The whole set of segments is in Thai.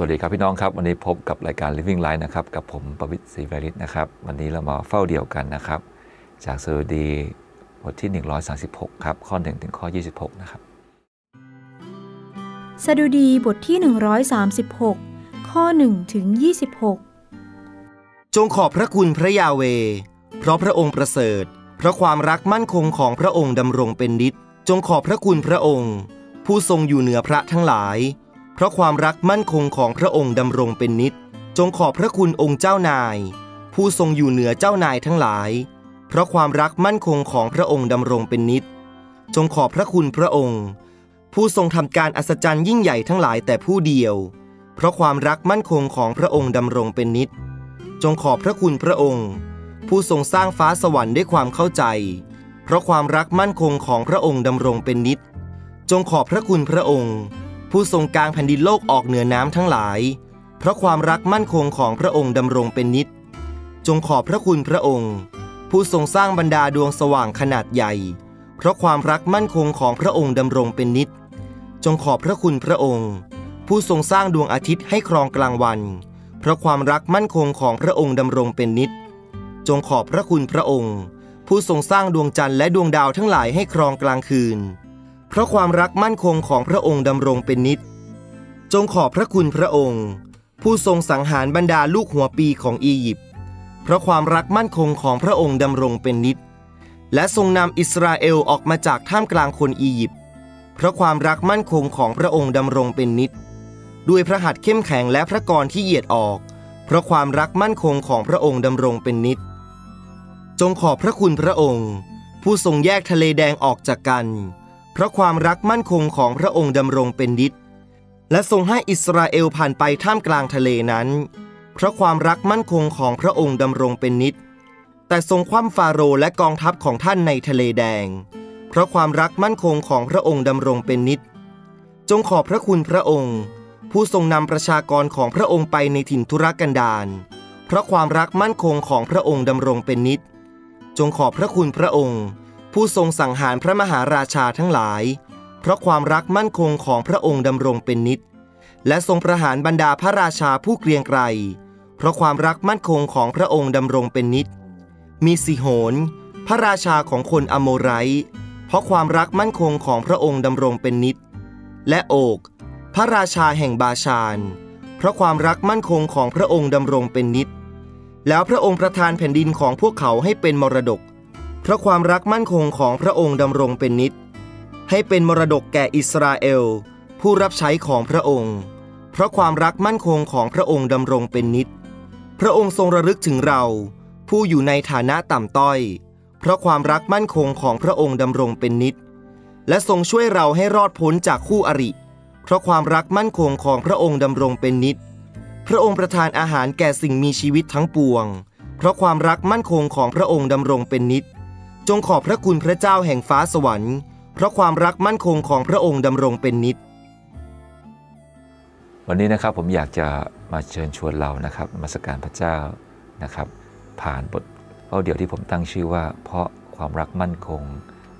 สวัสดีครับพี่น้องครับวันนี้พบกับรายการ living life นะครับกับผมประวิตรศรีวาริศนะครับวันนี้เรามาเฝ้าเดี่ยวกันนะครับจากสดุดีบทที่136ครับข้อ1ถึงข้อ26นะครับสดุดีบทที่136ข้อ1ถึง26จงขอบพระคุณพระยาเวเพราะพระองค์ประเสริฐเพราะความรักมั่นคงของพระองค์ดำรงเป็นนิจจงขอบพระคุณพระองค์ผู้ทรงอยู่เหนือพระทั้งหลายเพราะความรักมั่นคงของพระองค์ดำรงเป็นนิจจงขอบพระคุณองค์เจ้านายผู้ทรงอยู่เหนือเจ้านายทั้งหลายเพราะความรักมั่นคงของพระองค์ดำรงเป็นนิจจงขอบพระคุณพระองค์ผู้ทรงทำการอัศจรรย์ยิ่งใหญ่ทั้งหลายแต่ผู้เดียวเพราะความรักมั่นคงของพระองค์ดำรงเป็นนิจจงขอบพระคุณพระองค์ผู้ทรงสร้างฟ้าสวรรค์ด้วยความเข้าใจเพราะความรักมั่นคงของพระองค์ดำรงเป็นนิจจงขอบพระคุณพระองค์ผู้ทรงกลางแผ่นดินโลกออกเหนือน้ำทั้งหลายเพราะความรักมั่นคงของพระองค์ดำรงเป็นนิจจงขอบพระคุณพระองค์ผู้ทรงสร้างบรรดาดวงสว่างขนาดใหญ่เพราะความรักมั่นคงของพระองค์ดำรงเป็นนิจจงขอบพระคุณพระองค์ผู้ทรงสร้างดวงอาทิตย์ให้ครองกลางวันเพราะความรักมั่นคงของพระองค์ดำรงเป็นนิจจงขอบพระคุณพระองค์ผู้ทรงสร้างดวงจันทร์และดวงดาวทั้งหลายให้ครองกลางคืนเพราะความรักมั่นคงของพระองค์ดำรงเป็นนิจจงขอบพระคุณพระองค์ผู้ทรงสังหารบรรดาลูกหัวปีของอียิปต์เพราะความรักมั่นคงของพระองค์ดำรงเป็นนิจและทรงนำอิสราเอลออกมาจากท่ามกลางคนอียิปต์เพราะความรักมั่นคงของพระองค์ดำรงเป็นนิจด้วยพระหัตถ์เข้มแข็งและพระกรที่เหยียดออกเพราะความรักมั่นคงของพระองค์ดำรงเป็นนิจจงขอบพระคุณพระองค์ผู้ทรงแยกทะเลแดงออกจากกันเพราะความรักมั่นคงของพระองค์ดำรงเป็นนิจและทรงให้อิสราเอลผ่านไปท่ามกลางทะเลนั้นเพราะความรักมั่นคงของพระองค์ดำรงเป็นนิจแต่ทรงคว่ำฟาโรห์และกองทัพของท่านในทะเลแดงเพราะความรักมั่นคงของพระองค์ดำรงเป็นนิจจงขอบพระคุณพระองค์ผู้ทรงนำประชากรของพระองค์ไปในถิ่นทุรกันดารเพราะความรักมั่นคงของพระองค์ดำรงเป็นนิจจงขอบพระคุณพระองค์ผู้ทรงสังหารพระมหาราชาทั้งหลายเพราะความรักมั่นคงของพระองค์ดำรงเป็นนิจและทรงประหารบรรดาพระราชาผู้เกรียงไกรเพราะความรักมั่นคงของพระองค์ดำรงเป็นนิจมีสิโหนพระราชาของคนอโมไรต์เพราะความรักมั่นคงของพระองค์ดำรงเป็นนิจและโอกพระราชาแห่งบาชานเพราะความรักมั่นคงของพระองค์ดำรงเป็นนิจแล้วพระองค์ประทานแผ่นดินของพวกเขาให้เป็นมรดกเพราะความรักมั่นคงของพระองค์ดำรงเป็นนิจให้เป็นมรดกแก่อิสราเอลผู้รับใช้ของพระองค์เพราะความรักมั่นคงของพระองค์ดำรงเป็นนิจพระองค์ทรงระลึกถึงเราผู้อยู่ในฐานะต่ำต้อยเพราะความรักมั่นคงของพระองค์ดำรงเป็นนิจและทรงช่วยเราให้รอดพ้นจากคู่อริเพราะความรักมั่นคงของพระองค์ดำรงเป็นนิจพระองค์ประทานอาหารแก่สิ่งมีชีวิตทั้งปวงเพราะความรักมั่นคงของพระองค์ดำรงเป็นนิจจงขอบพระคุณพระเจ้าแห่งฟ้าสวรรค์เพราะความรักมั่นคงของพระองค์ดำรงเป็นนิจวันนี้นะครับผมอยากจะมาเชิญชวนเรานะครับนมัสการพระเจ้านะครับผ่านบทเฝ้าเดี่ยวที่ผมตั้งชื่อว่าเพราะความรักมั่นคง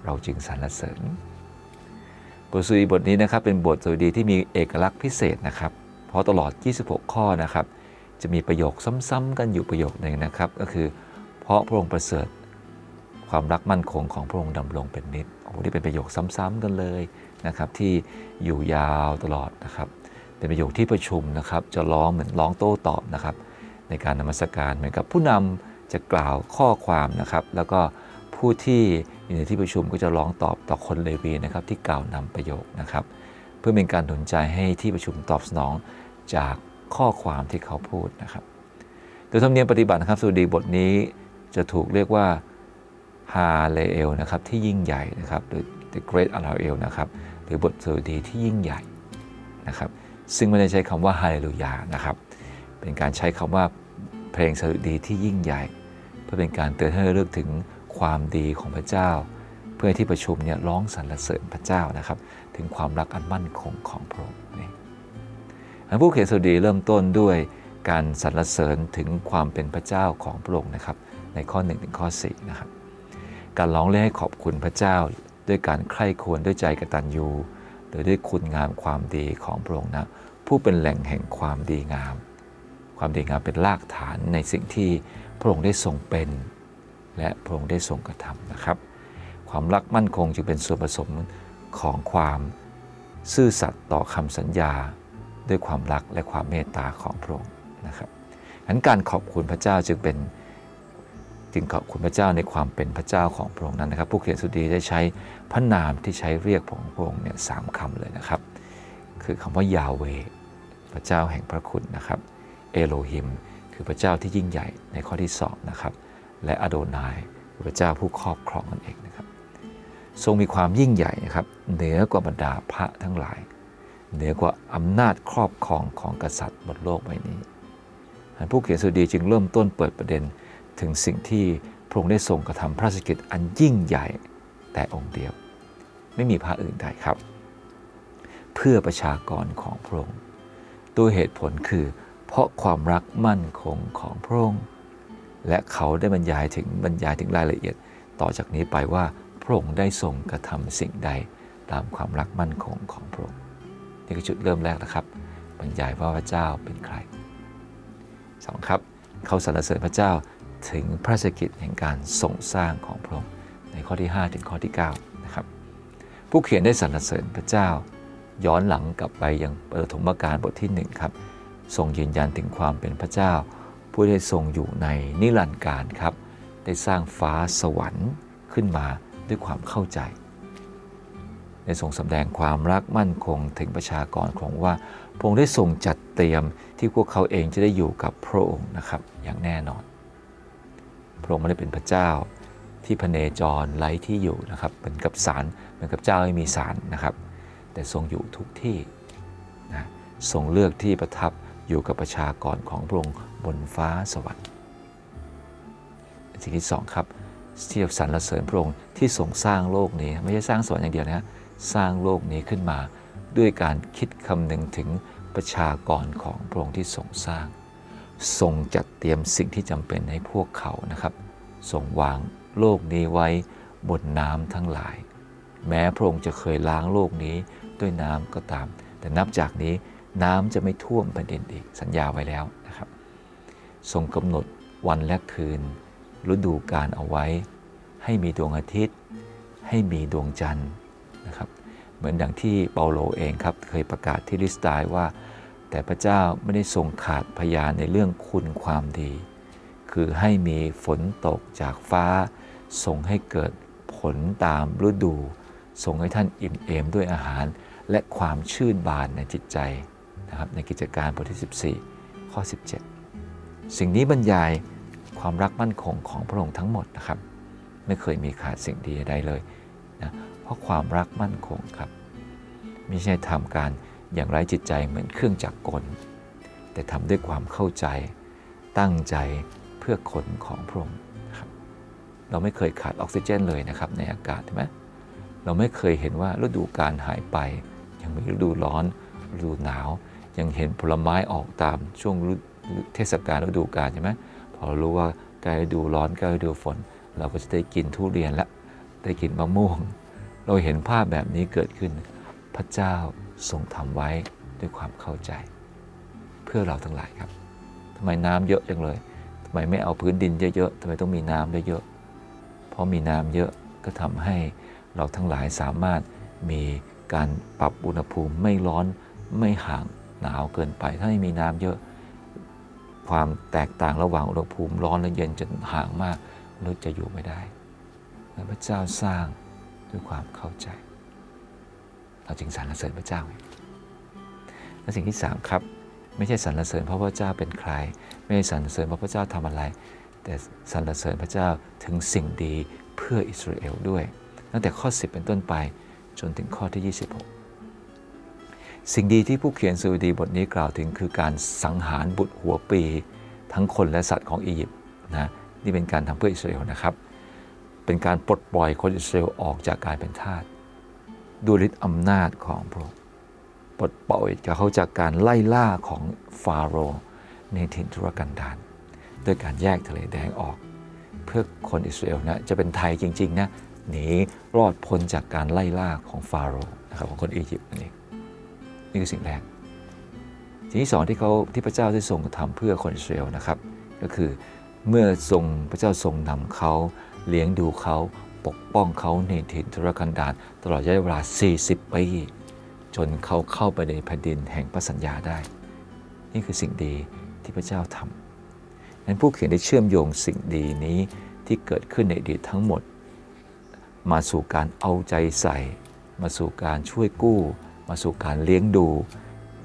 เราจึงสรรเสริญบทสดุดีบทนี้นะครับเป็นบทสดุดีที่มีเอกลักษณ์พิเศษนะครับเพราะตลอด26ข้อนะครับจะมีประโยคซ้ำๆกันอยู่ประโยคหนึ่งนะครับก็คือเพราะพระองค์ประเสริฐความรักมั่นคงของพระองค์ดำรงเป็นนิจโอ้นี่เป็นประโยคซ้ำๆกันเลยนะครับที่อยู่ยาวตลอดนะครับเป็นประโยคที่ประชุมนะครับจะร้องเหมือนร้องโต้ตอบนะครับในการนมัสการเหมือนกับผู้นำจะกล่าวข้อความนะครับแล้วก็ผู้ที่อยู่ในที่ประชุมก็จะร้องตอบต่อคนเลวีนะครับที่กล่าวนำประโยคนะครับเพื่อเป็นการหนุนใจให้ที่ประชุมตอบสนองจากข้อความที่เขาพูดนะครับโดยธรรมเนียมปฏิบัตินะครับสดุดีบทนี้จะถูกเรียกว่าฮาเลเอลนะครับที่ยิ่งใหญ่นะครับหรือ The Great Hallel นะครับหรือบทสดุดีที่ยิ่งใหญ่นะครับซึ่งไม่ได้ใช้คำว่าฮาเลลูยานะครับเป็นการใช้คำว่าเพลงสดุดีที่ยิ่งใหญ่เพื่อเป็นการเตือนให้ระลึกถึงความดีของพระเจ้าเพื่อที่ประชุมเนี่ยร้องสรรเสริญพระเจ้านะครับถึงความรักอันมั่นคงของพระองค์นี่ผู้เขียนสดุดีเริ่มต้นด้วยการสรรเสริญถึงความเป็นพระเจ้าของพระองค์นะครับในข้อ1ถึงข้อ4นะครับการร้องเรียกให้ขอบคุณพระเจ้าด้วยการใคร่ครวญด้วยใจกตัญญูหรือด้วยคุณงามความดีของพระองค์นะ ผู้เป็นแหล่งแห่งความดีงามความดีงามเป็นรากฐานในสิ่งที่พระองค์ได้ทรงเป็นและพระองค์ได้ทรงกระทำนะครับความรักมั่นคงจึงเป็นส่วนผสมของความซื่อสัตย์ต่อคำสัญญาด้วยความรักและความเมตตาของพระองค์นะครับงั้นการขอบคุณพระเจ้าจึงขอบคุณพระเจ้าในความเป็นพระเจ้าของพระองค์นั้นนะครับผู้เขียนสดุดีได้ใช้พระนามที่ใช้เรียกของพระองค์เนี่ย3 คำเลยนะครับคือคำว่ายาเวพระเจ้าแห่งพระคุณนะครับเอโลฮิมคือพระเจ้าที่ยิ่งใหญ่ในข้อที่2นะครับและอโดนายพระเจ้าผู้ครอบครองนั่นเองนะครับทรงมีความยิ่งใหญ่นะครับเหนือกว่าบรรดาพระทั้งหลายเหนือกว่าอำนาจครอบครองของกษัตริย์บนโลกใบนี้ผู้เขียนสดุดีจึงเริ่มต้นเปิดประเด็นถึงสิ่งที่พระองค์ได้ทรงกระทำพระราชกิจอันยิ่งใหญ่แต่องค์เดียวไม่มีพระอื่นใดครับเพื่อประชากรของพระองค์ตัวเหตุผลคือเพราะความรักมั่นคงของพระองค์และเขาได้บรรยายถึงรายละเอียดต่อจากนี้ไปว่าพระองค์ได้ทรงกระทำสิ่งใดตามความรักมั่นคงของพระองค์นี่คือจุดเริ่มแรกนะครับบรรยายว่าพระเจ้าเป็นใคร2ครับเขาสรรเสริญพระเจ้าถึงพระราชกิจแห่งการทรงสร้างของพระองค์ในข้อที่5ถึงข้อที่9นะครับผู้เขียนได้สรรเสริญพระเจ้าย้อนหลังกลับไปยังปฐมกาลบทที่1ครับทรงยืนยันถึงความเป็นพระเจ้าผู้ได้ทรงอยู่ในนิรันดร์กาลครับได้สร้างฟ้าสวรรค์ขึ้นมาด้วยความเข้าใจได้ทรงสำแดงความรักมั่นคงถึงประชากรของว่าพระองค์ได้ทรงจัดเตรียมที่พวกเขาเองจะได้อยู่กับพระองค์นะครับอย่างแน่นอนพระองค์ไม่ได้เป็นพระเจ้าที่พเนจรไร้ที่อยู่นะครับเหมือนกับเจ้าไม่มีศาลนะครับแต่ทรงอยู่ทุกที่นะทรงเลือกที่ประทับอยู่กับประชากรของพระองค์บนฟ้าสวรรค์สิ่งที่2ครับที่สรรเสริญพระองค์ที่ทรงสร้างโลกนี้ไม่ใช่สร้างสวรรค์อย่างเดียวนะสร้างโลกนี้ขึ้นมาด้วยการคิดคำนึงถึงประชากรของพระองค์ที่ทรงสร้างทรงจัดเตรียมสิ่งที่จำเป็นให้พวกเขานะครับทรงวางโลกนี้ไว้บนน้ำทั้งหลายแม้พระองค์จะเคยล้างโลกนี้ด้วยน้ำก็ตามแต่นับจากนี้น้ำจะไม่ท่วมแผ่นดินอีกสัญญาไว้แล้วนะครับทรงกำหนดวันและคืนฤดูกาลเอาไว้ให้มีดวงอาทิตย์ให้มีดวงจันทร์นะครับเหมือนอย่างที่เปาโลเองครับเคยประกาศที่ลิสไตน์ว่าแต่พระเจ้าไม่ได้ทรงขาดพยานในเรื่องคุณความดีคือให้มีฝนตกจากฟ้าทรงให้เกิดผลตามฤดูทรงให้ท่านอิ่มเอมด้วยอาหารและความชื่นบานในจิตใจนะครับในกิจการบทที่14ข้อ17สิ่งนี้บรรยายความรักมั่นคงของพระองค์ทั้งหมดนะครับไม่เคยมีขาดสิ่งดีใดเลยนะเพราะความรักมั่นคงครับไม่ใช่ทำการอย่างไร้จิตใจเหมือนเครื่องจักรกลแต่ทำด้วยความเข้าใจตั้งใจเพื่อคนของพระองค์ครับเราไม่เคยขาดออกซิเจนเลยนะครับในอากาศใช่ไหมเราไม่เคยเห็นว่าฤดูกาลหายไปยังมีฤดูร้อนฤดูหนาวยังเห็นผลไม้ออกตามช่วงเทศกาลฤดูกาลใช่ไหมพอรู้ว่าใกล้ฤดูร้อนใกล้ฤดูฝนเราก็จะได้กินทุเรียนและได้กินมะม่วงเราเห็นภาพแบบนี้เกิดขึ้นพระเจ้าทรงทำไว้ด้วยความเข้าใจเพื่อเราทั้งหลายครับทำไมน้ำเยอะจังเลยทำไมไม่เอาพื้นดินเยอะๆทำไมต้องมีน้ำเยอะๆเพราะมีน้ำเยอะก็ทำให้เราทั้งหลายสามารถมีการปรับอุณหภูมิไม่ร้อนไม่ห่างหนาวเกินไปถ้าไม่มีน้ำเยอะความแตกต่างระหว่างอุณหภูมิร้อนและเย็นจะห่างมากเราจะอยู่ไม่ได้และพระเจ้าสร้างด้วยความเข้าใจเราจึงสรรเสริญพระเจ้าและสิ่งที่3ครับไม่ใช่สรรเสริญเพราะพระเจ้าเป็นใครไม่ใช่สรรเสริญเพราะพระเจ้าทำอะไรแต่สรรเสริญพระเจ้าถึงสิ่งดีเพื่ออิสราเอลด้วยตั้งแต่ข้อ10เป็นต้นไปจนถึงข้อที่26สิ่งดีที่ผู้เขียนสดุดีบทนี้กล่าวถึงคือการสังหารบุตรหัวปีทั้งคนและสัตว์ของอียิปต์นะนี่เป็นการทำเพื่ออิสราเอลนะครับเป็นการปลดปล่อยคนอิสราเอลออกจากการเป็นทาสดูฤทธิ์อำนาจของพระองค์ปลดปล่อยจากเขาจากการไล่ล่าของฟาโรห์ในถิ่นทุรกันดารด้วยการแยกทะเลแดงออกเพื่อคนอิสราเอลนะจะเป็นไทยจริงๆนะหนีรอดพ้นจากการไล่ล่าของฟาโรห์นะครับของคนอียิปต์นั่นเองนี่คือสิ่งแรก สิ่งที่สองที่พระเจ้าได้ทรงกระทำเพื่อคนอิสราเอลนะครับก็คือเมื่อทรงพระเจ้าทรงนำเขาเลี้ยงดูเขาปกป้องเขาในถิ่นทุรกันดารตลอดระยะเวลา40ปีจนเขาเข้าไปในแผ่นดินแห่งพระสัญญาได้นี่คือสิ่งดีที่พระเจ้าทำนั้นผู้เขียนได้เชื่อมโยงสิ่งดีนี้ที่เกิดขึ้นในอดีตทั้งหมดมาสู่การเอาใจใส่มาสู่การช่วยกู้มาสู่การเลี้ยงดู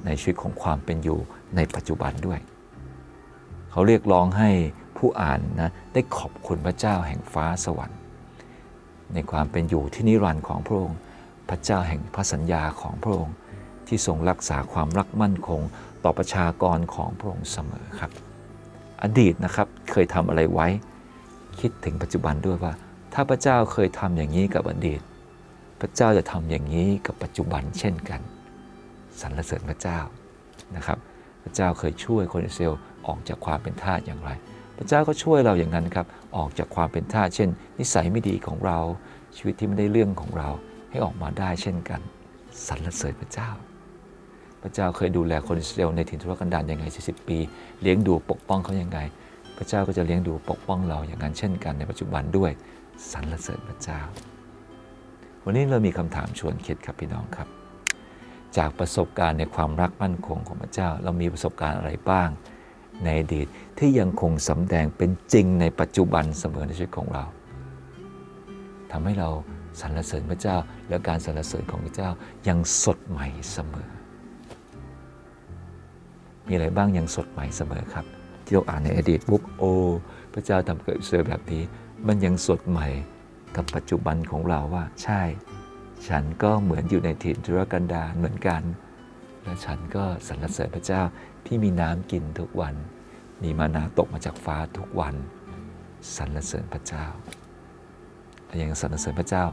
ในชีวิตของความเป็นอยู่ในปัจจุบันด้วยเขาเรียกร้องให้ผู้อ่านนะได้ขอบคุณพระเจ้าแห่งฟ้าสวรรค์ในความเป็นอยู่ที่นิรันดร์ของพระองค์พระเจ้าแห่งพระสัญญาของพระองค์ที่ทรงรักษาความรักมั่นคงต่อประชากรของพระองค์เสมอครับอดีตนะครับเคยทำอะไรไว้คิดถึงปัจจุบันด้วยว่าถ้าพระเจ้าเคยทำอย่างนี้กับอดีตพระเจ้าจะทำอย่างนี้กับปัจจุบันเช่นกันสรรเสริญพระเจ้านะครับพระเจ้าเคยช่วยคนอิสราเอลออกจากความเป็นทาสอย่างไรพระเจ้าก็ช่วยเราอย่างนั้นครับออกจากความเป็นทาสเช่นนิสัยไม่ดีของเราชีวิตที่ไม่ได้เรื่องของเราให้ออกมาได้เช่นกันสรรเสริญพระเจ้าพระเจ้าเคยดูแลคนอิสราเอลในถิ่นทุรกันดารยังไง40ปีเลี้ยงดูปกป้องเขายังไงพระเจ้าก็จะเลี้ยงดูปกป้องเราอย่างนั้นเช่นกันในปัจจุบันด้วยสรรเสริญพระเจ้าวันนี้เรามีคำถามชวนคิดครับพี่น้องครับจากประสบการณ์ในความรักมั่นคงของพระเจ้าเรามีประสบการณ์อะไรบ้างในอดีตที่ยังคงสำแดงเป็นจริงในปัจจุบันเสมอในชีวิตของเราทำให้เราสรรเสริญพระเจ้าและการสรรเสริญของพระเจ้ายังสดใหม่เสมอมีอะไรบ้างยังสดใหม่เสมอครับที่เราอ่านในอดีตบุ๊กโอพระเจ้าทำกับอิสราเอลแบบนี้มันยังสดใหม่กับปัจจุบันของเราว่าใช่ฉันก็เหมือนอยู่ในถิ่นทุรกันดารเหมือนกันและฉันก็สรรเสริญพระเจ้าที่มีน้ำกินทุกวันมีมานาตกมาจากฟ้าทุกวันสรรเสริญพระเจ้าและยังสรรเสริญพระเจ้า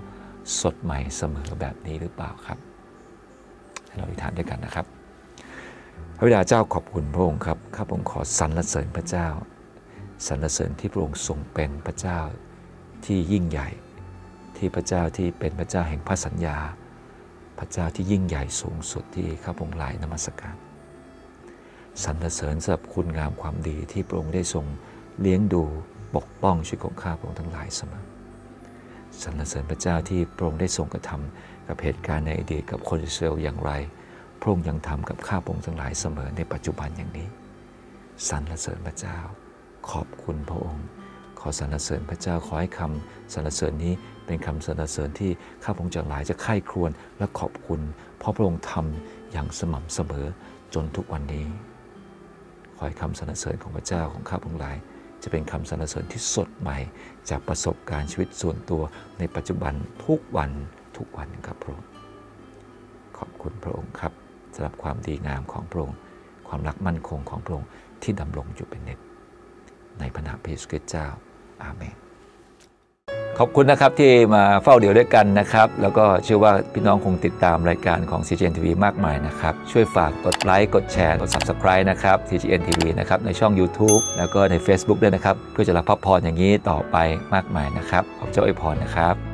สดใหม่เสมอแบบนี้หรือเปล่าครับให้เราอธิษฐานด้วยกันนะครับพระบิดาเจ้าขอบคุณพระองค์ครับข้าพระองค์ขอสรรเสริญพระเจ้าสรรเสริญที่พระองค์ทรงเป็นพระเจ้าที่ยิ่งใหญ่ที่พระเจ้าที่เป็นพระเจ้าแห่งพระสัญญาพระเจ้าที่ยิ่งใหญ่สูงสุดที่ข้าพระองค์หลายนมัสการสรรเสริญสำหรับคุณงามความดีที่พระองค์ได้ทรงเลี้ยงดูปกป้องชีวิตของข้าพระองค์ทั้งหลายเสมอสรรเสริญพระเจ้าที่พระองค์ได้ทรงกระทำกับเหตุการณ์ในอดีตกับคนอิสราเอลอย่างไรพระองค์ยังทำกับข้าพระองค์ทั้งหลายเสมอในปัจจุบันอย่างนี้สรรเสริญพระเจ้าขอบคุณพระองค์ขอสรรเสริญพระเจ้าขอให้คำสรรเสริญนี้เป็นคำสรรเสริญที่ข้าพระองค์ทั้งหลายจะใคร่ครวญและขอบคุณเพราะพระองค์ทำอย่างสม่ำเสมอจนทุกวันนี้ขอให้คำสรรเสริญของพระเจ้าของข้าพระองค์หลายจะเป็นคำสรรเสริญที่สดใหม่จากประสบการณ์ชีวิตส่วนตัวในปัจจุบันทุกวันครับพระองค์ขอบคุณพระองค์ครับสำหรับความดีงามของพระองค์ความรักมั่นคงของพระองค์ที่ดำรงอยู่เป็นนิจในพระนามพระเยซูคริสต์เจ้าอาเมนขอบคุณนะครับที่มาเฝ้าเดี่ยวด้วยกันนะครับแล้วก็เชื่อว่าพี่น้องคงติดตามรายการของ CGN TV มากมายนะครับช่วยฝากกดไลค์กดแชร์กด Subscribe นะครับ CGN TV นะครับในช่อง YouTube แล้วก็ใน Facebook ด้วยนะครับเพื่อจะรับพระพรอย่างนี้ต่อไปมากมายนะครับขอบเจ้าอวยพรนะครับ